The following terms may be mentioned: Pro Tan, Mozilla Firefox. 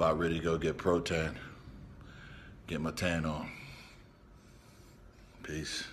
about ready to go get Pro Tan. Get my tan on. Peace.